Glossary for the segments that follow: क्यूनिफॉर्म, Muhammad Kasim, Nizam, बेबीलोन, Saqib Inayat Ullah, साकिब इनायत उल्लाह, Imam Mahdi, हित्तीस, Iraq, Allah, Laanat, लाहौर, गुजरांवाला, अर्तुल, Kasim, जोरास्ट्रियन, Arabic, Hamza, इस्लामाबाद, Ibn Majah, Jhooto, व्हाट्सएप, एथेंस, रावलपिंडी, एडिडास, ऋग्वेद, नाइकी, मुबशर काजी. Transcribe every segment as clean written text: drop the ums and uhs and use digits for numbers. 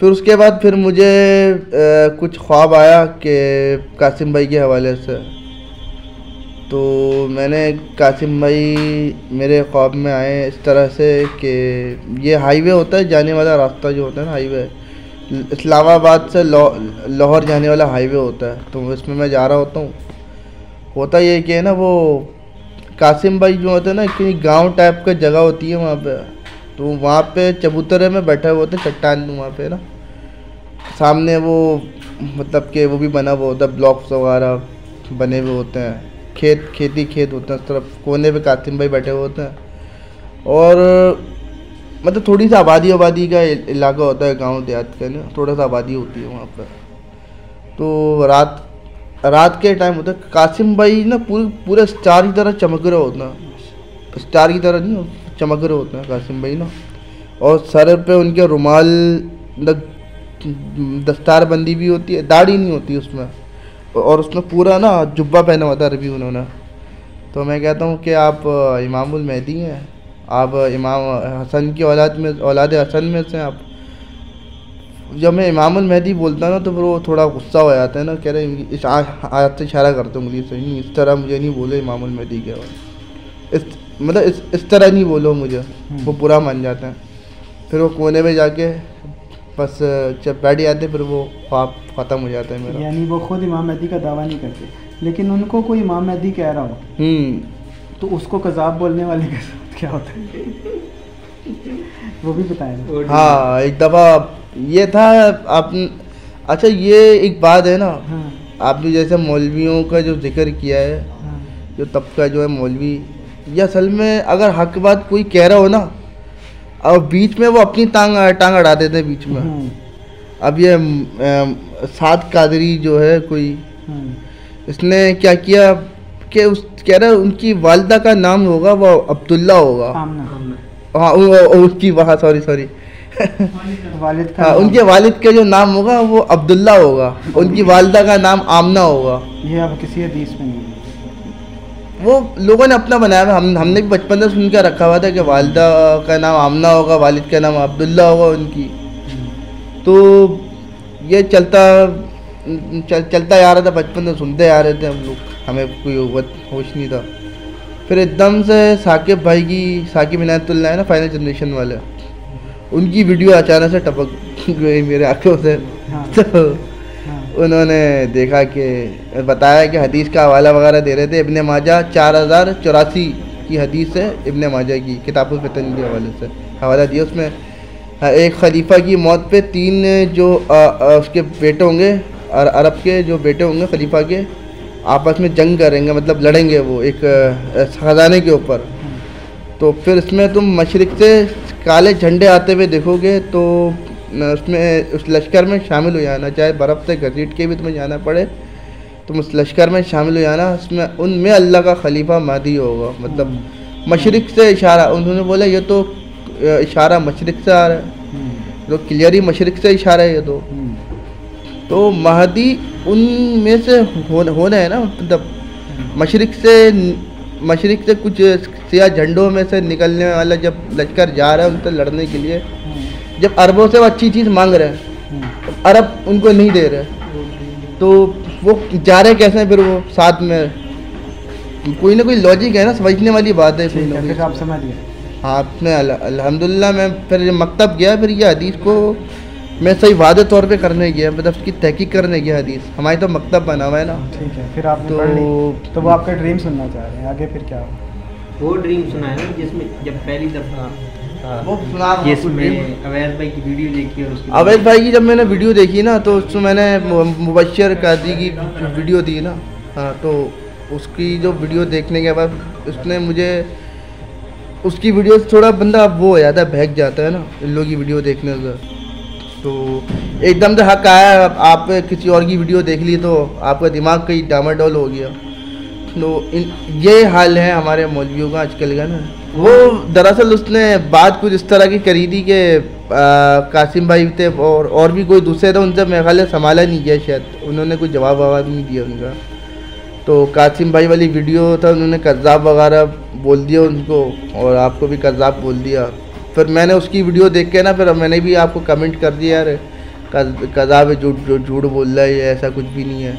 फिर उसके बाद फिर मुझे कुछ ख्वाब आया कि कासिम भाई के हवाले से, तो मैंने कासिम भाई मेरे ख्वाब में आए इस तरह से कि ये हाईवे होता है जाने वाला रास्ता जो होता है ना हाईवे, इस्लामाबाद से लाहौर जाने वाला हाईवे होता है, तो इसमें मैं जा रहा होता हूँ। होता ये कि है ना वो कासिम भाई जो होते हैं ना कि गांव टाइप का जगह होती है वहाँ पे, तो वहाँ पे चबूतरे में बैठे हुए होते हैं चट्टान वहाँ पे ना, सामने वो मतलब कि वो भी बना हुआ होता है, ब्लॉक्स वगैरह बने हुए होते हैं, खेत होते हैं उस तरफ कोने पे कासिम भाई बैठे हुए होते हैं। और मतलब थोड़ी सी आबादी का इलाका होता है गाँव देहात का ना, थोड़ा सा आबादी होती है वहाँ पर। तो रात के टाइम होता है, कासिम भाई ना पूरे स्टार की तरह चमक रहे होते हैं, स्टार की तरह नहीं चमक रहे होते हैं कासिम भाई ना, और सर पे उनके रुमाल दस्तार बंदी भी होती है, दाढ़ी नहीं होती उसमें, और उसमें पूरा ना जुब्बा पहना हुआ था अरबी उन्होंने। तो मैं कहता हूँ कि आप इमामुल महदी हैं, आप इमाम हसन की औलाद हसन में से हैं आप। जब मैं इमामुल महदी बोलता ना तो फिर वो थोड़ा गुस्सा हो जाता है ना, कह रहे इस आयत से इशारा करते हैं उंगली से, नहीं इस तरह मुझे नहीं बोलो इमामुल महदी के, इस मतलब इस तरह नहीं बोलो मुझे, वो बुरा मान जाते हैं। फिर वो कोने में जाके बस जब बैठ जाते फिर वो ख्वाब ख़त्म हो जाता है मेरा। यानी वो खुद इमाम महदी का दावा नहीं करते लेकिन उनको कोई इमाम महदी कह रहा हो तो उसको कज़ाब बोलने वाले के साथ क्या होता है वो भी बताएं। हाँ एक दफ़ा ये था आप, अच्छा ये एक बात है ना, हाँ। आपने जैसे मौलवियों का जो जिक्र किया है, हाँ। जो तबका जो है मौलवी, या असल में अगर हक बात कोई कह रहा हो ना और बीच में वो अपनी टांग अड़ा देते हैं बीच में। अब ये सात कादरी जो है कोई, हाँ। इसने क्या किया कि उस कह रहा है उनकी वालदा का नाम होगा वो अब्दुल्ला होगा, हाँ उसकी वहाँ सॉरी वालिद का उनके वालिद का जो नाम होगा वो अब्दुल्ला होगा, उनकी वालिदा का नाम आमना होगा। ये अब किसी हदीस में नहीं, वो लोगों ने अपना बनाया है, हमने भी बचपन से सुन के रखा हुआ था कि वालिदा का नाम आमना होगा, वालिद का नाम अब्दुल्ला होगा उनकी। तो ये चलता आ रहा था, बचपन से सुनते आ रहे थे हम लोग, हमें कोई होश नहीं था। फिर एकदम से साकिब भाई की, साकिब इनायत उल्लाह है ना फाइनल जनरेशन वाले, उनकी वीडियो अचानक से टपक गई मेरे आंखों से। हाँ, तो हाँ, उन्होंने देखा कि बताया कि हदीस का हवाला वगैरह दे रहे थे, इब्न माजा 4084 की हदीस है, इब्न माजा की किताबुल फितन के हवाले से हवाला दिया। उसमें एक खलीफा की मौत पे 3 जो उसके बेटे होंगे, अरब के जो बेटे होंगे खलीफा के, आपस में जंग करेंगे, मतलब लड़ेंगे वो एक खजाने के ऊपर। तो फिर इसमें तुम मशरिक से काले झंडे आते हुए देखोगे तो उसमें उस लश्कर में शामिल हो जाना, चाहे बर्फ़ से घसीट के भी तुम्हें जाना पड़े तुम उस लश्कर में शामिल हो जाना, उसमें उनमें अल्लाह का खलीफा महदी होगा। मतलब मशरिक से इशारा, उन्होंने बोला ये तो इशारा मशरिक से आ रहा है, तो क्लियरली मशरिक से इशारा है ये तो महदी उनमें से होना है ना, मतलब मशरिक से कुछ सिया झंडों में से निकलने वाला जब लश्कर जा रहा है उनसे लड़ने के लिए, जब अरबों से वो अच्छी चीज़ मांग रहे हैं अरब उनको नहीं दे रहे, तो वो जा रहे कैसे हैं फिर वो साथ में? कोई ना कोई लॉजिक है ना, समझने वाली बात है। फिर आप समझ गए? हाँ आपने अल्हम्दुलिल्लाह। मैं फिर मकतब गया, फिर ये हदीस को मैं सही वादे तौर पे करने गया, मतलब उसकी तहकीक करने गया हदीस, हमारी तो मकतब बना हुआ है ना। ठीक है, फिर आपने पढ़ ली, तो वो आपका ड्रीम सुनना चाह रहे हैं आगे फिर क्या हुआ? वो ड्रीम सुना है ना जिसमें जब पहली दफ़ा वो सुना, जिसमें अवैध भाई की वीडियो देखी, और उसकी अवैध भाई की जब मैंने वीडियो देखी ना तो उसमें मैंने मुबशर काजी की वीडियो दी ना, हाँ, तो उसकी जो वीडियो देखने के बाद उसने मुझे उसकी वीडियो से थोड़ा बंदा वो हो जाता है, बहक जाता है ना इन लोगों की वीडियो देखने से, तो एकदम से हक आया। आप किसी और की वीडियो देख ली तो आपका दिमाग कहीं डामाडोल हो गया। तो ये हाल है हमारे मौलवियों का आजकल का ना। वो दरअसल उसने बात कुछ इस तरह की करी थी कि कासिम भाई थे और भी कोई दूसरे थे, उनसे मेघालय संभाला नहीं गया शायद, उन्होंने कोई जवाब नहीं दिया उनका। तो कासिम भाई वाली वीडियो था, उन्होंने कज़ाब वगैरह बोल दिया उनको और आपको भी कज़ाब बोल दिया। फिर मैंने उसकी वीडियो देख के ना, फिर मैंने भी आपको कमेंट कर दिया यार कज़ा पे झूठ बोल रहा है, ये ऐसा कुछ भी नहीं है।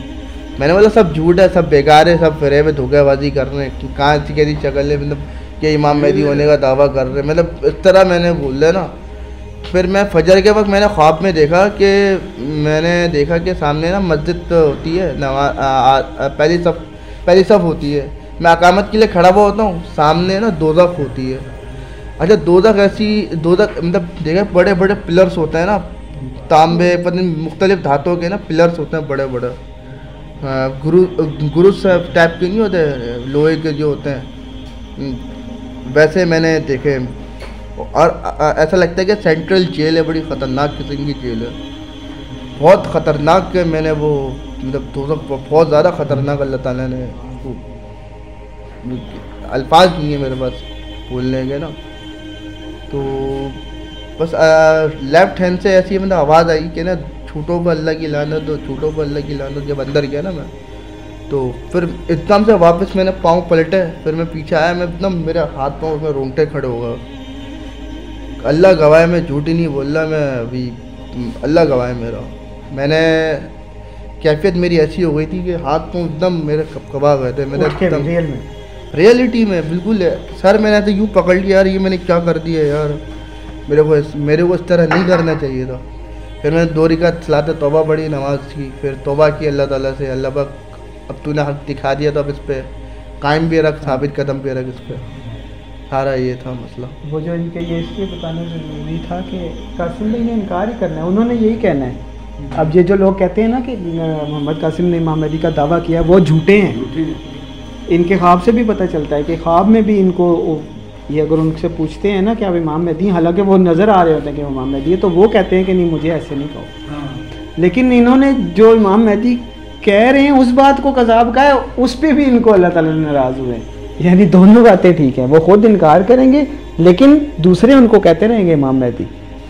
मैंने बोला सब झूठ है, सब बेकार है, सब फिरे में धोखेबाजी कर रहे हैं, कहाँ अच्छी कैसी शक्ल है, मतलब कि इमाम मेहदी होने का दावा कर रहे हैं, मतलब इस तरह मैंने बोल रहा ना। फिर मैं फजर के वक्त मैंने ख्वाब में देखा कि सामने ना मस्जिद होती है, पहली सफ़ होती है, मैं अकामत के लिए खड़ा हुआ होता हूँ, सामने ना दोज़ख होती है। अच्छा दोज़ख ऐसी दोज़ख मतलब देखा बड़े बड़े पिलर्स होते हैं ना, तांबे पता नहीं मुख्तलिफ़ धातों के ना पिलर्स होते हैं बड़े बड़े, गुरुस टाइप के नहीं होते, लोहे के जो होते हैं, वैसे मैंने देखे। और ऐसा लगता है कि सेंट्रल जेल है, बड़ी ख़तरनाक किस्म की जेल है, बहुत ख़तरनाक है। मैंने वो मतलब दोज़ख बहुत ज़्यादा ख़तरनाक, अल्लाह ताला ने अल्फाज नहीं है मेरे पास बोलने के ना। तो बस लेफ़्ट हैंड से ऐसी मतलब आवाज़ आई कि ना झूठो पर अल्लाह की लानत, तो झूठो पर अल्लाह की लानत जब अंदर गया ना मैं, तो फिर एकदम से वापस मैंने पाँव पलटे, फिर मैं पीछे आया, मैं एकदम मेरा हाथ पाँव उसमें रोंगटे खड़े हो गए। अल्लाह गवाह मैं झूठ ही नहीं बोल रहा, मैं अभी अल्लाह गवाह मेरा, मैंने कैफियत मेरी ऐसी हो गई थी कि हाथ पाँव एकदम मेरे कपकपा गए थे। मैंने एकदम रियलिटी में बिल्कुल सर मैंने ऐसे यूँ पकड़ लिया, यार ये मैंने क्या कर दिया यार, मेरे को इस तरह नहीं करना चाहिए था। फिर मैंने 2 रकात सलात तौबा पढ़ी नमाज की, फिर तौबा की अल्लाह ताला से, अल्लाह पाक अब तूने हक दिखा दिया तो अब इस पर कायम भी रख, साबित कदम भी रख इस पर। सारा ये था मसला, वो जो इनके ये इसलिए बताना जरूरी था कि कासिम भाई ने इनकार ही करना है, उन्होंने यही कहना है। अब ये जो लोग कहते हैं ना कि मोहम्मद कासिम ने इमाम महदी का दावा किया, वो झूठे हैं। इनके ख्वाब से भी पता चलता है कि ख्वाब में भी इनको ये अगर उनसे पूछते हैं ना कि आप इमाम महदी, हालांकि वो नज़र आ रहे होते हैं कि इमाम महदी है, तो वो कहते हैं कि नहीं मुझे ऐसे नहीं कहो। लेकिन इन्होंने जो इमाम महदी कह रहे हैं उस बात को कज़ाब कहा है, उस पर भी इनको अल्लाह ताला नाराज़ हुए हैं। यानी दोनों बातें ठीक हैं, वो खुद इनकार करेंगे लेकिन दूसरे उनको कहते रहेंगे इमाम महदी।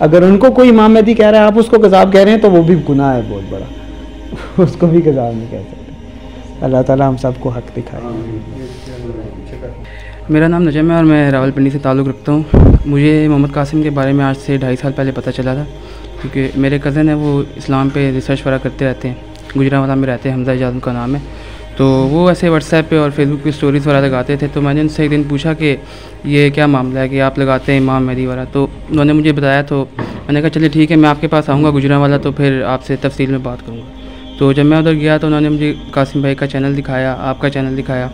अगर उनको कोई इमाम महदी कह रहा है आप उसको कज़ाब कह रहे हैं तो वो भी गुनाह है बहुत बड़ा, उसको भी कज़ाब नहीं कह सकते। अल्लाह ताला हम सबको हक दिखाए। मेरा नाम नजम है और मैं रावलपिंडी से ताल्लुक़ रखता हूँ। मुझे मोहम्मद कासिम के बारे में आज से 2.5 साल पहले पता चला था, क्योंकि मेरे कज़न है वो इस्लाम पर रिसर्च वगैरह करते रहते हैं, गुजरांवाला में रहते हैं, हमजा इजाज़ उनका नाम है। तो वो ऐसे व्हाट्सएप पे और फेसबुक पे स्टोरीज़ वगैरह लगाते थे, तो मैंने उनसे एक दिन पूछा कि ये क्या मामला है कि आप लगाते हैं इमाम मेहदी वगैरह, तो उन्होंने मुझे बताया। तो मैंने कहा चलिए ठीक है, मैं आपके पास आऊँगा गुजरांवाला तो फिर आपसे तफसील में बात करूँगा। तो जब मैं उधर गया तो उन्होंने मुझे कासिम भाई का चैनल दिखाया, आपका चैनल दिखाया,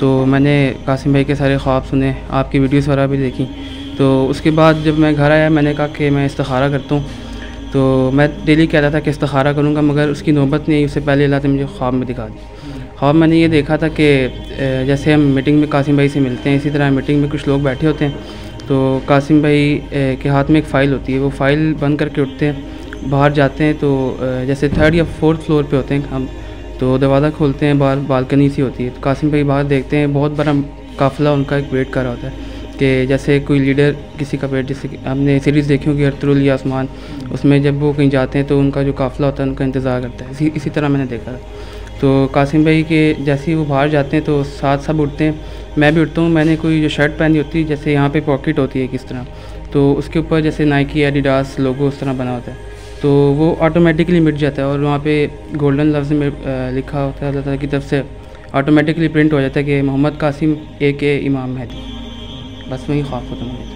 तो मैंने कासिम भाई के सारे ख्वाब सुने, आपकी वीडियोज़ वगैरह भी देखी। तो उसके बाद जब मैं घर आया मैंने कहा कि मैं इस्तिखारा करता हूँ, तो मैं डेली कहता था कि इस्तिखारा करूँगा, मगर उसकी नौबत नहीं। उससे पहले अल्लाह ने मुझे ख्वाब में दिखा दी। ख्वाब मैंने ये देखा था कि जैसे हम मीटिंग में कासिम भाई से मिलते हैं, इसी तरह मीटिंग में कुछ लोग बैठे होते हैं, तो कासिम भाई के हाथ में एक फ़ाइल होती है, वो फ़ाइल बंद करके उठते हैं, बाहर जाते हैं, तो जैसे 3rd या 4th फ्लोर पे होते हैं हम, तो दरवाज़ा खोलते हैं, बाहर बालकनी सी होती है, तो कासिम भाई बाहर देखते हैं बहुत बड़ा काफ़िला उनका एक वेट कर रहा होता है, कि जैसे कोई लीडर किसी का वेट, जैसे हमने सीरीज़ देखी होगी अर्तुल या आसमान, उसमें जब वो कहीं जाते हैं तो उनका जो काफ़िला होता है उनका इंतज़ार करता है, इसी तरह मैंने देखा था। तो कासिम भाई के जैसे ही वो बाहर जाते हैं तो साथ सब उठते हैं, मैं भी उठता हूँ। मैंने कोई जो शर्ट पहनी होती है, जैसे यहाँ पे पॉकेट होती है किस तरह, तो उसके ऊपर जैसे नाइकी एडिडास लोगो उस तरह बना होता है, तो वो ऑटोमेटिकली मिट जाता है और वहाँ पे गोल्डन लफ्ज़ में लिखा होता है अल्लाह ताला की तरफ से, ऑटोमेटिकली प्रिंट हो जाता है कि मोहम्मद कासिम AK इमाम महदी। बस वही ख्वाब ख़त्म हो जाता है।